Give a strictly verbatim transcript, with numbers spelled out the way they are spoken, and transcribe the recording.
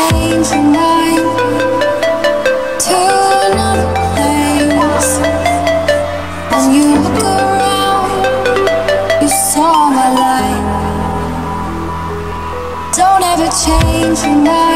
change your mind to another place. As you look around, you saw my light. Don't ever change your mind.